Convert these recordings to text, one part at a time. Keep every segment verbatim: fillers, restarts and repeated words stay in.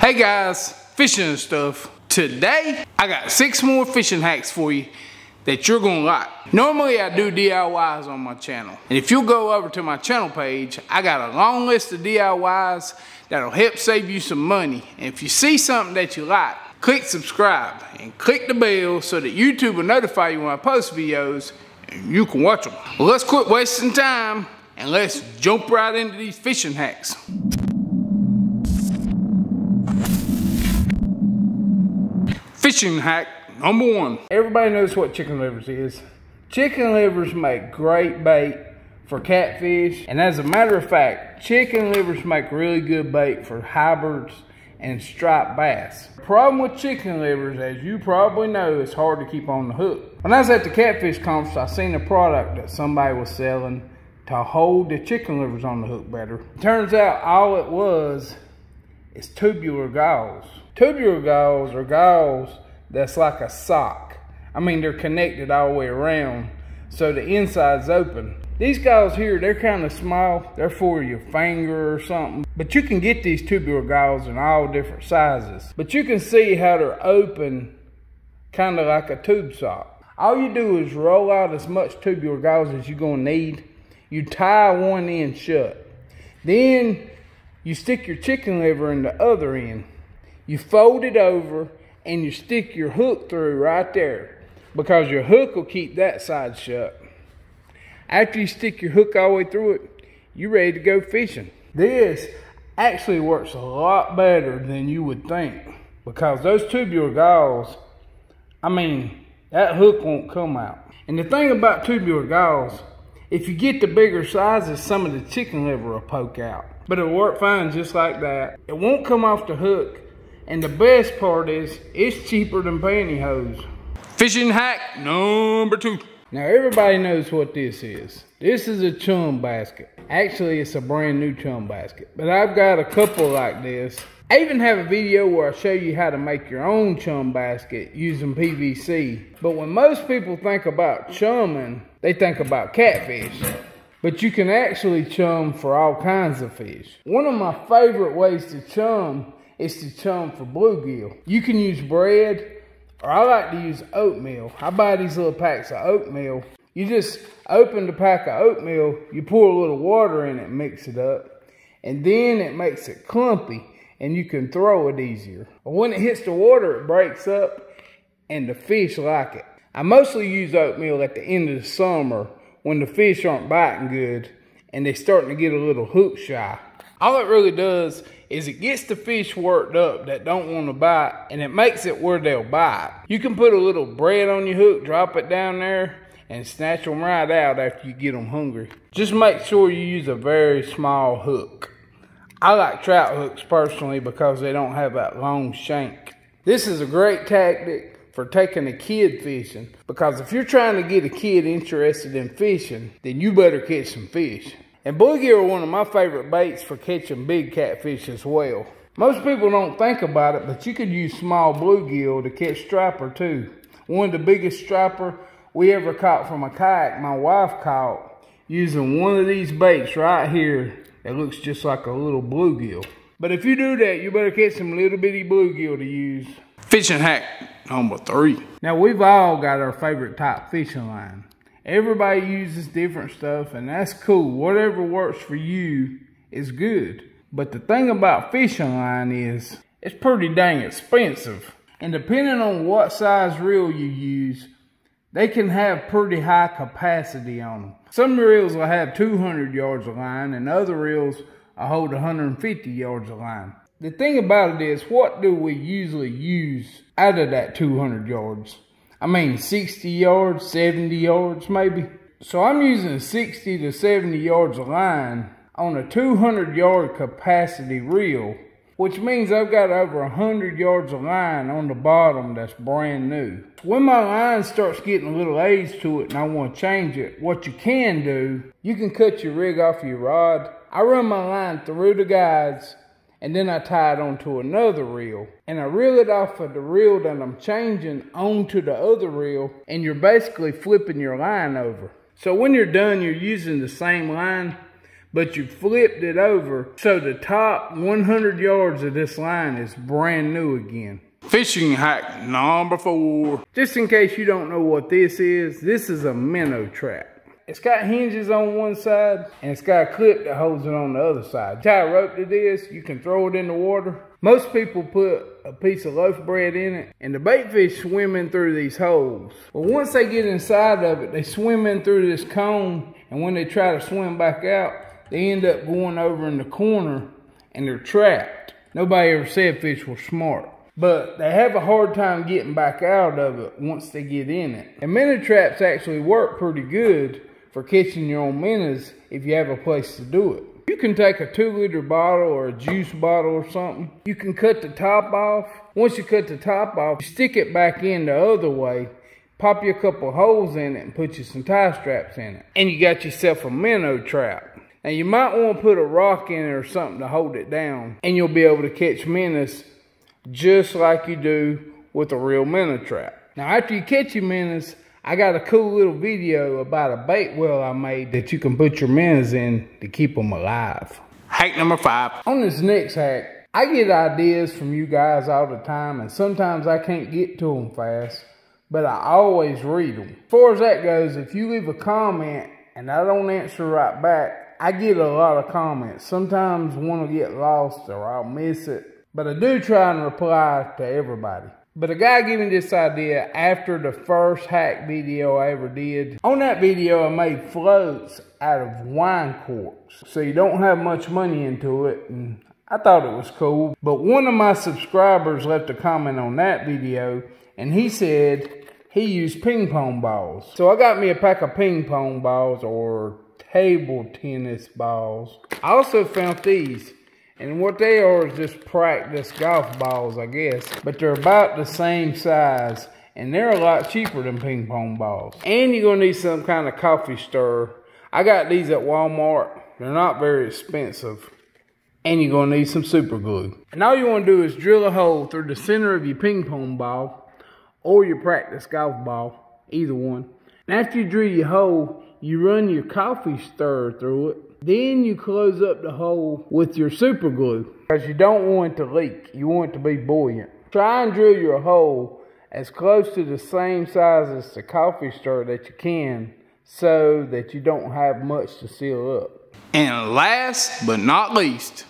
Hey guys, fishing and stuff. Today, I got six more fishing hacks for you that you're gonna like. Normally I do D I Ys on my channel. And if you go over to my channel page, I got a long list of D I Ys that'll help save you some money. And if you see something that you like, click subscribe and click the bell so that YouTube will notify you when I post videos and you can watch them. Well, let's quit wasting time and let's jump right into these fishing hacks. Fishing hack number one. Everybody knows what chicken livers is. Chicken livers make great bait for catfish. And as a matter of fact, chicken livers make really good bait for hybrids and striped bass. The problem with chicken livers, as you probably know, it's hard to keep on the hook. When I was at the catfish conference, I seen a product that somebody was selling to hold the chicken livers on the hook better. Turns out all it was is tubular galls. Tubular galls are galls that's like a sock. I mean, they're connected all the way around, so the inside's open. These galls here, they're kind of small. They're for your finger or something. But you can get these tubular galls in all different sizes. But you can see how they're open, kind of like a tube sock. All you do is roll out as much tubular galls as you're gonna need. You tie one end shut. Then you stick your chicken liver in the other end. You fold it over and you stick your hook through right there, because your hook will keep that side shut. After you stick your hook all the way through it, you're ready to go fishing. This actually works a lot better than you would think, because those tubular galls, I mean, that hook won't come out. And the thing about tubular galls, if you get the bigger sizes, some of the chicken liver will poke out. But it'll work fine just like that. It won't come off the hook. And the best part is, it's cheaper than pantyhose. Fishing hack number two. Now everybody knows what this is. This is a chum basket. Actually, it's a brand new chum basket, but I've got a couple like this. I even have a video where I show you how to make your own chum basket using P V C. But when most people think about chumming, they think about catfish. But you can actually chum for all kinds of fish. One of my favorite ways to chum It's to chum for bluegill. You can use bread, or I like to use oatmeal. I buy these little packs of oatmeal. You just open the pack of oatmeal, you pour a little water in it, mix it up, and then it makes it clumpy, and you can throw it easier. But when it hits the water, it breaks up, and the fish like it. I mostly use oatmeal at the end of the summer when the fish aren't biting good, and they're starting to get a little hook shy. All it really does is it gets the fish worked up that don't want to bite, and it makes it where they'll bite. You can put a little bread on your hook, drop it down there, and snatch them right out after you get them hungry. Just make sure you use a very small hook. I like trout hooks personally because they don't have that long shank. This is a great tactic for taking a kid fishing, because if you're trying to get a kid interested in fishing, then you better catch some fish. And bluegill are one of my favorite baits for catching big catfish as well. Most people don't think about it, but you could use small bluegill to catch striper too. One of the biggest striper we ever caught from a kayak, my wife caught using one of these baits right here. It looks just like a little bluegill. But if you do that, you better catch some little bitty bluegill to use. Fishing hack number three. Now we've all got our favorite type fishing line. Everybody uses different stuff, and that's cool. Whatever works for you is good. But the thing about fishing line is, it's pretty dang expensive. And depending on what size reel you use, they can have pretty high capacity on them. Some reels will have two hundred yards of line, and other reels will hold one hundred fifty yards of line. The thing about it is, what do we usually use out of that two hundred yards? I mean, sixty yards, seventy yards maybe. So I'm using sixty to seventy yards of line on a two hundred yard capacity reel, which means I've got over one hundred yards of line on the bottom that's brand new. When my line starts getting a little age to it and I want to change it, what you can do, you can cut your rig off your rod. I run my line through the guides, and then I tie it onto another reel, and I reel it off of the reel that I'm changing onto the other reel, and you're basically flipping your line over. So when you're done, you're using the same line, but you flipped it over so the top one hundred yards of this line is brand new again. Fishing hack number four. Just in case you don't know what this is, this is a minnow trap. It's got hinges on one side and it's got a clip that holds it on the other side. Tie a rope to this, you can throw it in the water. Most people put a piece of loaf bread in it and the bait fish swim in through these holes. But once they get inside of it, they swim in through this cone, and when they try to swim back out, they end up going over in the corner and they're trapped. Nobody ever said fish were smart, but they have a hard time getting back out of it once they get in it. And minnow traps actually work pretty good for catching your own minnows if you have a place to do it. You can take a two liter bottle or a juice bottle or something. You can cut the top off. Once you cut the top off, you stick it back in the other way, pop you a couple holes in it and put you some tie straps in it. And you got yourself a minnow trap. Now you might want to put a rock in it or something to hold it down, and you'll be able to catch minnows just like you do with a real minnow trap. Now after you catch your minnows, I got a cool little video about a bait well I made that you can put your minnows in to keep them alive. Hack number five. On this next hack, I get ideas from you guys all the time, and sometimes I can't get to them fast, but I always read them. As far as that goes, if you leave a comment and I don't answer right back, I get a lot of comments. Sometimes one will get lost or I'll miss it, but I do try and reply to everybody. But a guy gave me this idea after the first hack video I ever did. On that video, I made floats out of wine corks, so you don't have much money into it, and I thought it was cool. But one of my subscribers left a comment on that video, and he said he used ping pong balls. So I got me a pack of ping pong balls or table tennis balls. I also found these. And what they are is just practice golf balls, I guess. But they're about the same size, and they're a lot cheaper than ping pong balls. And you're gonna need some kind of coffee stirrer. I got these at Walmart. They're not very expensive. And you're gonna need some super glue. And all you wanna do is drill a hole through the center of your ping pong ball or your practice golf ball, either one. And after you drill your hole, you run your coffee stirrer through it. Then you close up the hole with your super glue, because you don't want it to leak. You want it to be buoyant. Try and drill your hole as close to the same size as the coffee stirrer that you can, so that you don't have much to seal up. And last but not least,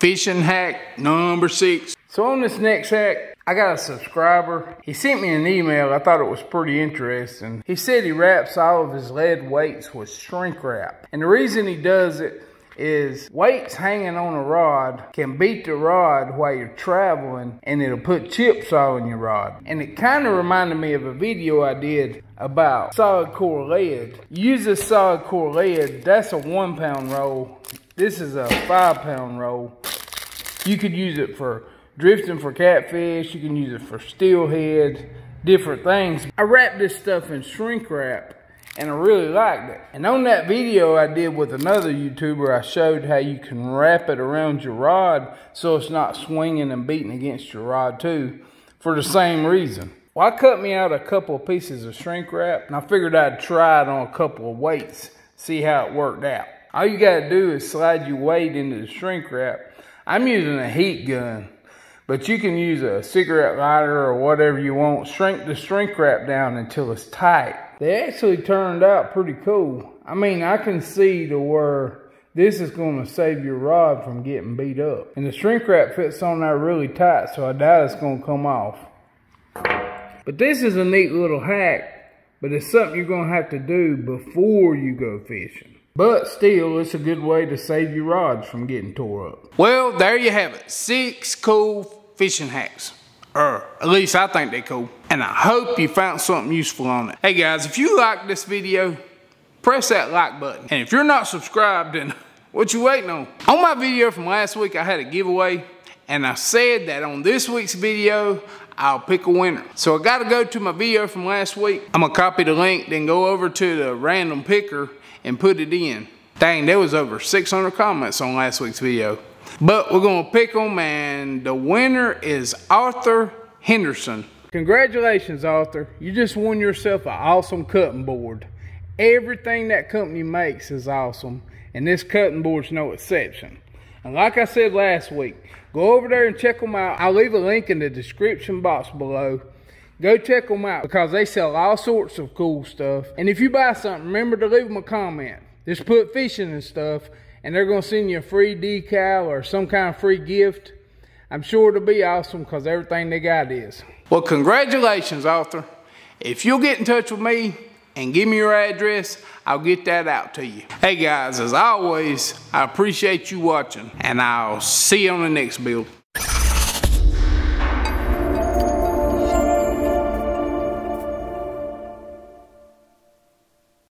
fishing hack number six. So on this next hack, I got a subscriber. He sent me an email. I thought it was pretty interesting. He said he wraps all of his lead weights with shrink wrap. And the reason he does it is weights hanging on a rod can beat the rod while you're traveling, and it'll put chips all in your rod. And it kind of reminded me of a video I did about solid core lead. Use this solid core lead. That's a one pound roll. This is a five pound roll. You could use it for drifting, for catfish, you can use it for steelhead, different things. I wrapped this stuff in shrink wrap and I really liked it. And on that video I did with another YouTuber, I showed how you can wrap it around your rod so it's not swinging and beating against your rod too, for the same reason. Well, I cut me out a couple of pieces of shrink wrap and I figured I'd try it on a couple of weights, see how it worked out. All you gotta do is slide your weight into the shrink wrap. I'm using a heat gun, but you can use a cigarette lighter or whatever you want. Shrink the shrink wrap down until it's tight. They actually turned out pretty cool. I mean, I can see to where this is gonna save your rod from getting beat up. And the shrink wrap fits on there really tight, so I doubt it's gonna come off. But this is a neat little hack, but it's something you're gonna have to do before you go fishing. But still, it's a good way to save your rods from getting tore up. Well, there you have it. Six cool fishing hacks. Or at least I think they're cool. And I hope you found something useful on it. Hey guys, if you liked this video, press that like button. And if you're not subscribed, then what you waiting on? On my video from last week, I had a giveaway. And I said that on this week's video, I'll pick a winner. So I gotta go to my video from last week. I'm gonna copy the link, then go over to the random picker and put it in. Dang, there was over six hundred comments on last week's video. But we're gonna pick them, and the winner is Arthur Henderson. Congratulations, Arthur. You just won yourself an awesome cutting board. Everything that company makes is awesome, and this cutting board's no exception. And like I said last week, go over there and check them out. I'll leave a link in the description box below. Go check them out because they sell all sorts of cool stuff. And if you buy something, remember to leave them a comment. Just put fishing and stuff, and they're going to send you a free decal or some kind of free gift. I'm sure it'll be awesome because everything they got is. Well, congratulations, Arthur. If you'll get in touch with me and give me your address, I'll get that out to you. Hey guys, as always, I appreciate you watching, and I'll see you on the next build.